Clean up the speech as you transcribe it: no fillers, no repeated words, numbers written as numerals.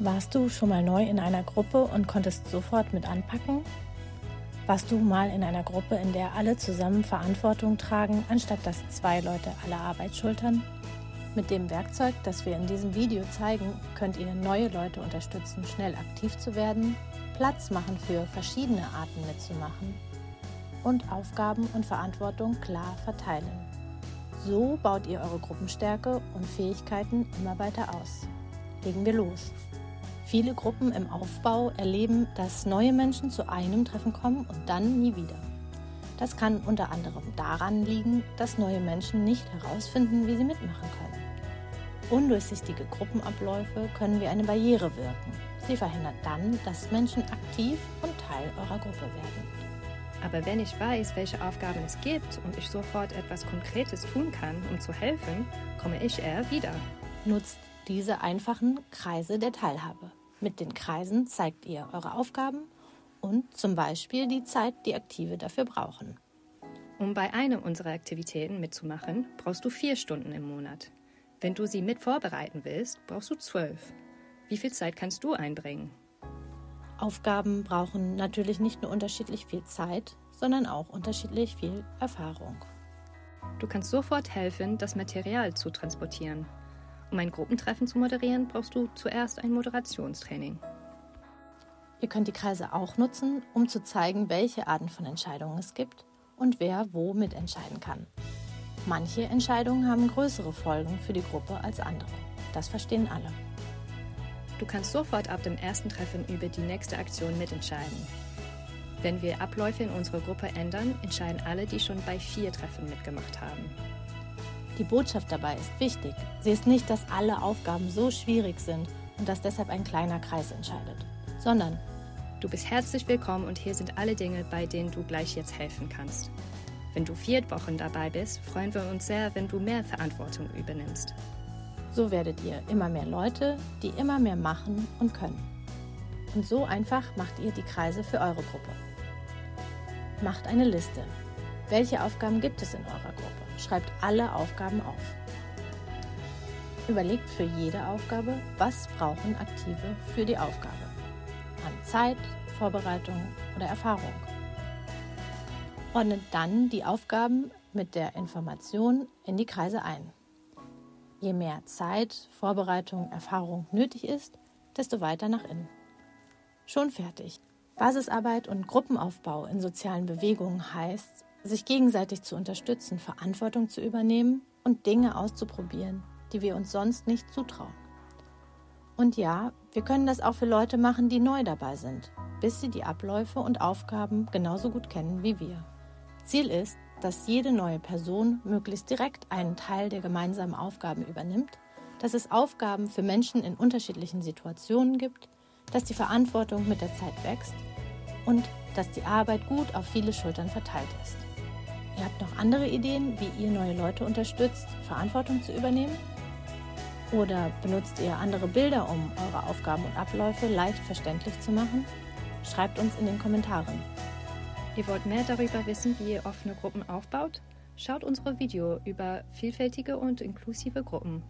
Warst du schon mal neu in einer Gruppe und konntest sofort mit anpacken? Warst du mal in einer Gruppe, in der alle zusammen Verantwortung tragen, anstatt dass 2 Leute alle Arbeit schultern? Mit dem Werkzeug, das wir in diesem Video zeigen, könnt ihr neue Leute unterstützen, schnell aktiv zu werden, Platz machen für verschiedene Arten mitzumachen und Aufgaben und Verantwortung klar verteilen. So baut ihr eure Gruppenstärke und Fähigkeiten immer weiter aus. Legen wir los! Viele Gruppen im Aufbau erleben, dass neue Menschen zu einem Treffen kommen und dann nie wieder. Das kann unter anderem daran liegen, dass neue Menschen nicht herausfinden, wie sie mitmachen können. Undurchsichtige Gruppenabläufe können wie eine Barriere wirken. Sie verhindert dann, dass Menschen aktiv und Teil eurer Gruppe werden. Aber wenn ich weiß, welche Aufgaben es gibt und ich sofort etwas Konkretes tun kann, um zu helfen, komme ich eher wieder. Nutzt diese einfachen Kreise der Teilhabe. Mit den Kreisen zeigt ihr eure Aufgaben und zum Beispiel die Zeit, die Aktive dafür brauchen. Um bei einer unserer Aktivitäten mitzumachen, brauchst du 4 Stunden im Monat. Wenn du sie mit vorbereiten willst, brauchst du 12. Wie viel Zeit kannst du einbringen? Aufgaben brauchen natürlich nicht nur unterschiedlich viel Zeit, sondern auch unterschiedlich viel Erfahrung. Du kannst sofort helfen, das Material zu transportieren. Um ein Gruppentreffen zu moderieren, brauchst du zuerst ein Moderationstraining. Ihr könnt die Kreise auch nutzen, um zu zeigen, welche Arten von Entscheidungen es gibt und wer wo mitentscheiden kann. Manche Entscheidungen haben größere Folgen für die Gruppe als andere. Das verstehen alle. Du kannst sofort ab dem ersten Treffen über die nächste Aktion mitentscheiden. Wenn wir Abläufe in unserer Gruppe ändern, entscheiden alle, die schon bei 4 Treffen mitgemacht haben. Die Botschaft dabei ist wichtig. Sie ist nicht, dass alle Aufgaben so schwierig sind und dass deshalb ein kleiner Kreis entscheidet, sondern du bist herzlich willkommen und hier sind alle Dinge, bei denen du gleich jetzt helfen kannst. Wenn du 4 Wochen dabei bist, freuen wir uns sehr, wenn du mehr Verantwortung übernimmst. So werdet ihr immer mehr Leute, die immer mehr machen und können. Und so einfach macht ihr die Kreise für eure Gruppe. Macht eine Liste. Welche Aufgaben gibt es in eurer Gruppe? Schreibt alle Aufgaben auf. Überlegt für jede Aufgabe, was brauchen Aktive für die Aufgabe? An Zeit, Vorbereitung oder Erfahrung. Ordnet dann die Aufgaben mit der Information in die Kreise ein. Je mehr Zeit, Vorbereitung, Erfahrung nötig ist, desto weiter nach innen. Schon fertig. Basisarbeit und Gruppenaufbau in sozialen Bewegungen heißt, sich gegenseitig zu unterstützen, Verantwortung zu übernehmen und Dinge auszuprobieren, die wir uns sonst nicht zutrauen. Und ja, wir können das auch für Leute machen, die neu dabei sind, bis sie die Abläufe und Aufgaben genauso gut kennen wie wir. Ziel ist, dass jede neue Person möglichst direkt einen Teil der gemeinsamen Aufgaben übernimmt, dass es Aufgaben für Menschen in unterschiedlichen Situationen gibt, dass die Verantwortung mit der Zeit wächst und dass die Arbeit gut auf viele Schultern verteilt ist. Ihr habt noch andere Ideen, wie ihr neue Leute unterstützt, Verantwortung zu übernehmen? Oder benutzt ihr andere Bilder, um eure Aufgaben und Abläufe leicht verständlich zu machen? Schreibt uns in den Kommentaren. Ihr wollt mehr darüber wissen, wie ihr offene Gruppen aufbaut? Schaut unsere Video über vielfältige und inklusive Gruppen.